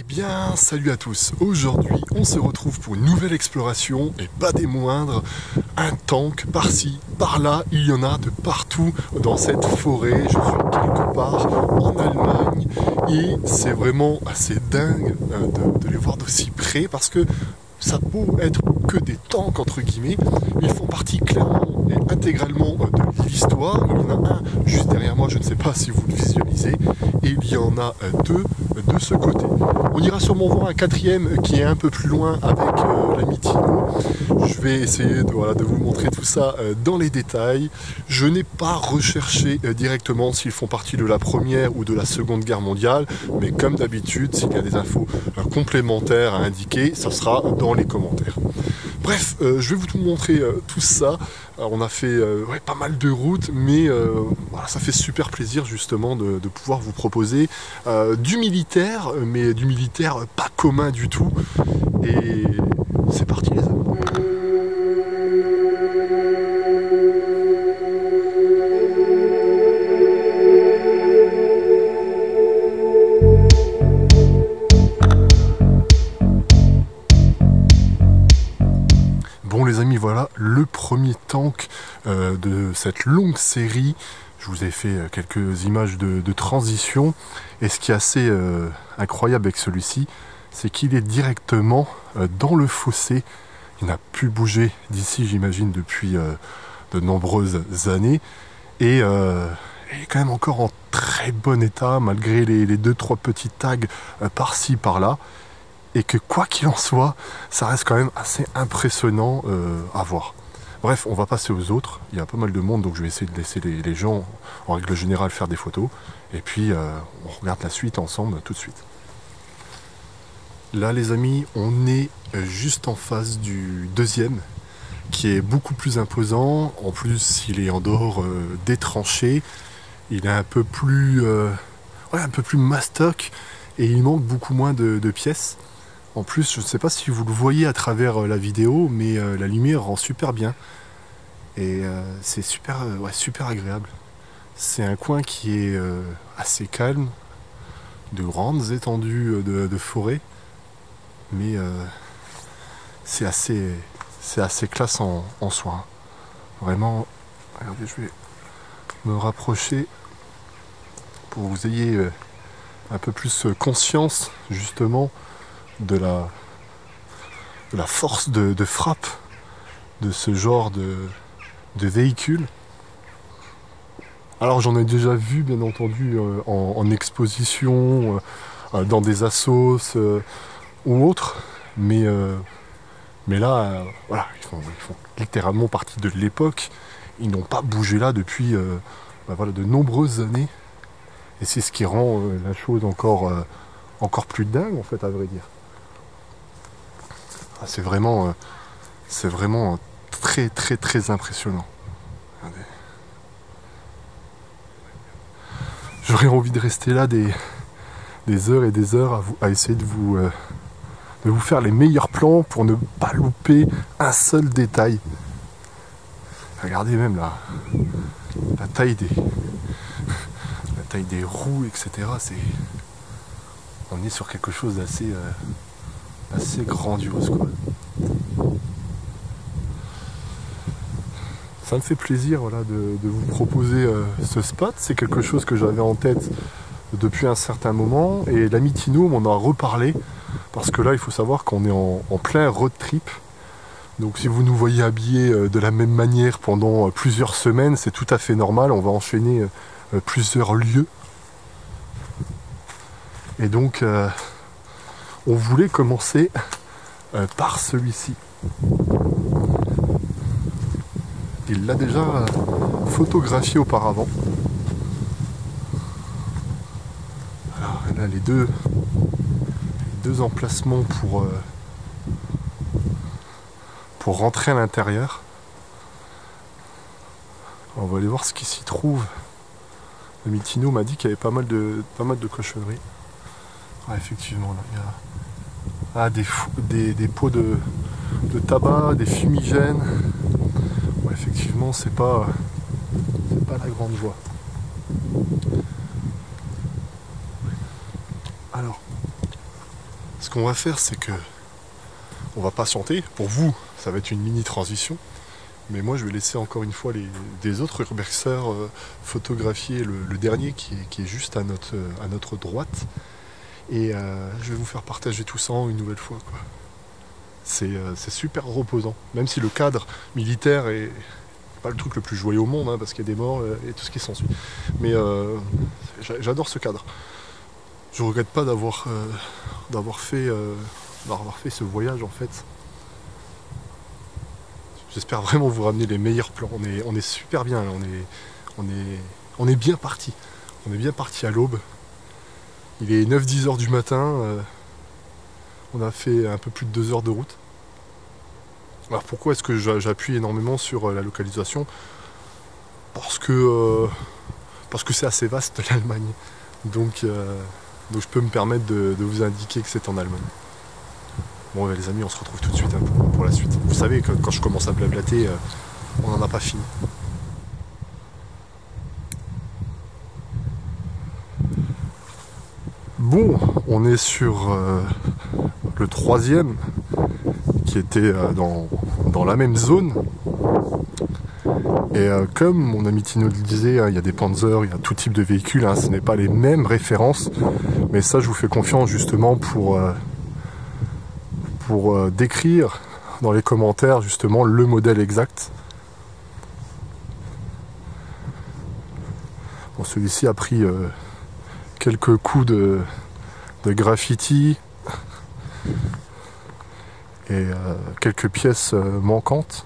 Eh bien, salut à tous. Aujourd'hui, on se retrouve pour une nouvelle exploration, et pas des moindres. Un tank par-ci, par-là, il y en a de partout dans cette forêt. Je suis quelque part en Allemagne, et c'est vraiment assez dingue de les voir d'aussi près, parce que ça peut être que des tanks, entre guillemets, mais ils font partie clairement et intégralement de l'histoire. Il y en a un juste derrière moi, je ne sais pas si vous le visualisez, et il y en a deux de ce côté. On ira sûrement voir un quatrième qui est un peu plus loin avec l'ami Tino. Je vais essayer de vous montrer tout ça dans les détails. Je n'ai pas recherché directement s'ils font partie de la Première ou de la Seconde Guerre mondiale, mais comme d'habitude, s'il y a des infos complémentaires à indiquer, ça sera dans les commentaires. Bref, je vais vous montrer tout ça. Alors, on a fait pas mal de routes, mais ça fait super plaisir justement de pouvoir vous proposer du militaire, mais du militaire pas commun du tout. Et c'est parti les amis. Voilà le premier tank de cette longue série. Je vous ai fait quelques images de transition, et ce qui est assez incroyable avec celui-ci, c'est qu'il est directement dans le fossé. Il n'a plus bougé d'ici, j'imagine, depuis de nombreuses années, et il est quand même encore en très bon état malgré les 2-3 petits tags par-ci par-là. Et que quoi qu'il en soit, ça reste quand même assez impressionnant à voir. Bref, on va passer aux autres. Il y a pas mal de monde, donc je vais essayer de laisser les gens, en règle générale, faire des photos. Et puis, on regarde la suite ensemble tout de suite. Là, les amis, on est juste en face du deuxième, qui est beaucoup plus imposant. En plus, il est en dehors des tranchées. Il est un peu plus, un peu plus mastoc, et il manque beaucoup moins de pièces. En plus, je ne sais pas si vous le voyez à travers la vidéo, mais la lumière rend super bien. Et c'est super, super agréable. C'est un coin qui est assez calme, de grandes étendues de forêt. Mais c'est assez classe en soi. Vraiment, regardez, je vais me rapprocher pour que vous ayez un peu plus conscience justement de la force de frappe de ce genre de véhicule. Alors j'en ai déjà vu bien entendu en exposition, dans des assos ou autres, mais là ils font littéralement partie de l'époque. Ils n'ont pas bougé là depuis de nombreuses années, et c'est ce qui rend la chose encore plus dingue, en fait, à vrai dire. C'est vraiment très très très impressionnant. Regardez. J'aurais envie de rester là des heures et des heures à essayer de vous faire les meilleurs plans pour ne pas louper un seul détail. Regardez même la taille des roues, etc. On est sur quelque chose d'assez assez grandiose, quoi. Ça me fait plaisir de vous proposer ce spot. C'est quelque chose que j'avais en tête depuis un certain moment, et l'ami Tino m'en a reparlé, parce que là il faut savoir qu'on est en plein road trip. Donc si vous nous voyez habillés de la même manière pendant plusieurs semaines, c'est tout à fait normal. On va enchaîner plusieurs lieux. Et donc, on voulait commencer par celui-ci. Il l'a déjà photographié auparavant. Alors là, les deux emplacements pour rentrer à l'intérieur. On va aller voir ce qui s'y trouve. Le Mitino m'a dit qu'il y avait pas mal de cochonneries. Ah, effectivement, là, il y a des pots de tabac, des fumigènes. Ouais, effectivement, c'est pas la grande joie. Alors, Ce qu'on va faire, c'est que on va patienter. Pour vous, ça va être une mini transition. Mais moi, je vais laisser encore une fois des autres urbexers photographier le dernier qui est juste à notre droite. Et je vais vous faire partager tout ça une nouvelle fois. C'est super reposant. Même si le cadre militaire est pas le truc le plus joyeux au monde, hein, parce qu'il y a des morts et tout ce qui s'ensuit. Mais j'adore ce cadre. Je ne regrette pas d'avoir fait ce voyage en fait. J'espère vraiment vous ramener les meilleurs plans. On est super bien là, on est bien parti. On est bien parti à l'aube. Il est 9-10 heures du matin. On a fait un peu plus de 2 heures de route. Alors pourquoi est-ce que j'appuie énormément sur la localisation? Parce que c'est assez vaste l'Allemagne. Donc je peux me permettre de vous indiquer que c'est en Allemagne. Bon les amis, on se retrouve tout de suite hein, pour la suite. Vous savez que quand je commence à blablater, on n'en a pas fini. Bon, on est sur le troisième qui était dans la même zone. Et comme mon ami Tino le disait, il y a des Panzer, il y a tout type de véhicules, hein, ce n'est pas les mêmes références, mais ça je vous fais confiance justement pour décrire dans les commentaires justement le modèle exact. Bon, celui-ci a pris quelques coups de graffiti et quelques pièces manquantes.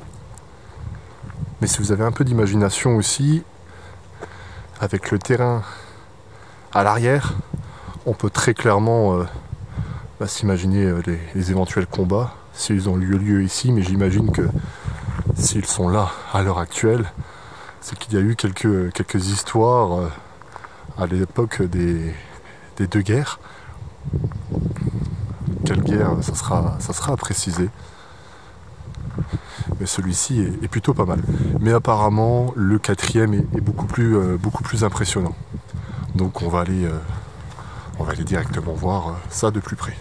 Mais si vous avez un peu d'imagination aussi, avec le terrain à l'arrière, on peut très clairement s'imaginer les éventuels combats, s'ils ont lieu ici, mais j'imagine que s'ils sont là à l'heure actuelle, c'est qu'il y a eu quelques histoires à l'époque des deux guerres. Quelle guerre, ça sera à préciser. Mais celui-ci est plutôt pas mal. Mais apparemment, le quatrième est beaucoup plus impressionnant. Donc on va aller directement voir ça de plus près.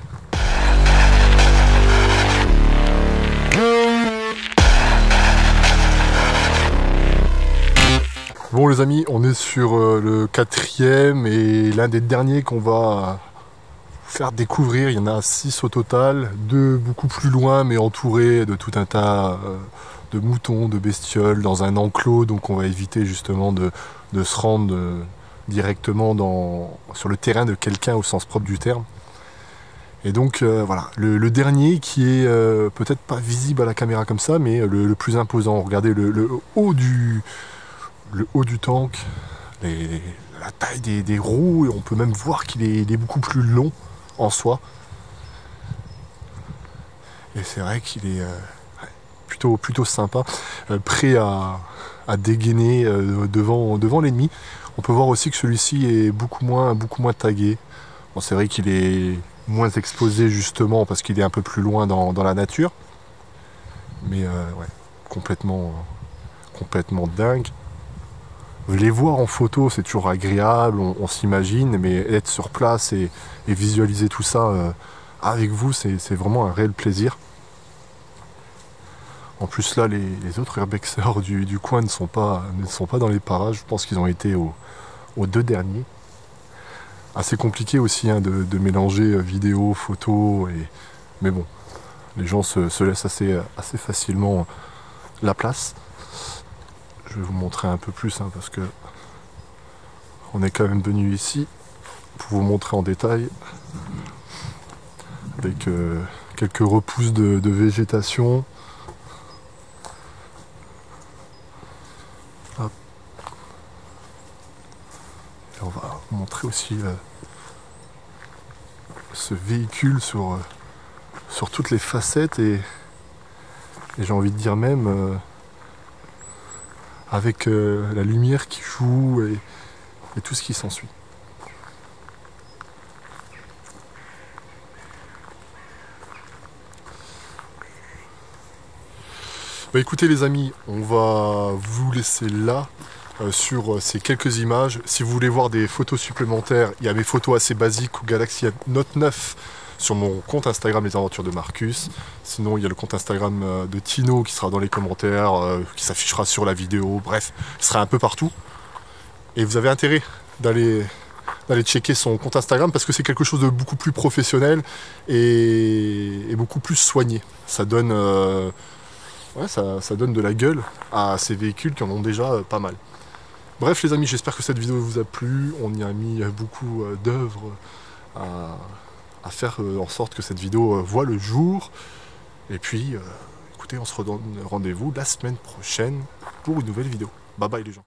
Bon les amis, on est sur le quatrième et l'un des derniers qu'on va faire découvrir. Il y en a 6 au total, 2 beaucoup plus loin mais entourés de tout un tas de moutons, de bestioles dans un enclos, donc on va éviter justement de se rendre directement sur le terrain de quelqu'un au sens propre du terme. Et donc voilà, le dernier qui est peut-être pas visible à la caméra comme ça, mais le plus imposant. Regardez le haut du tank, la taille des roues, et on peut même voir qu'il est beaucoup plus long en soi. Et c'est vrai qu'il est plutôt sympa, prêt à dégainer devant l'ennemi. On peut voir aussi que celui-ci est beaucoup moins tagué. Bon, c'est vrai qu'il est moins exposé justement parce qu'il est un peu plus loin dans la nature. Mais ouais, complètement dingue. Les voir en photo, c'est toujours agréable, on s'imagine, mais être sur place et visualiser tout ça avec vous, c'est vraiment un réel plaisir. En plus là, les autres urbexers du coin ne sont pas dans les parages, je pense qu'ils ont été aux 2 derniers. Assez compliqué aussi hein, de mélanger vidéo, photo, mais bon, les gens se laissent assez facilement la place. Je vais vous montrer un peu plus hein, parce que on est quand même venu ici pour vous montrer en détail avec quelques repousses de végétation. Hop. Et on va vous montrer aussi ce véhicule sur toutes les facettes et j'ai envie de dire même avec la lumière qui joue et tout ce qui s'ensuit. Bah écoutez les amis, on va vous laisser là sur ces quelques images. Si vous voulez voir des photos supplémentaires, il y a mes photos assez basiques au Galaxy Note 9 sur mon compte Instagram Les aventures de Marcus. Sinon il y a le compte Instagram de Tino qui sera dans les commentaires, qui s'affichera sur la vidéo, bref, il sera un peu partout. Et vous avez intérêt d'aller checker son compte Instagram parce que c'est quelque chose de beaucoup plus professionnel et beaucoup plus soigné. Ça donne, ouais, ça donne de la gueule à ces véhicules qui en ont déjà pas mal. Bref les amis, j'espère que cette vidéo vous a plu. On y a mis beaucoup d'œuvres à faire en sorte que cette vidéo voit le jour. Et puis, écoutez, on se redonne rendez-vous la semaine prochaine pour une nouvelle vidéo. Bye bye les gens.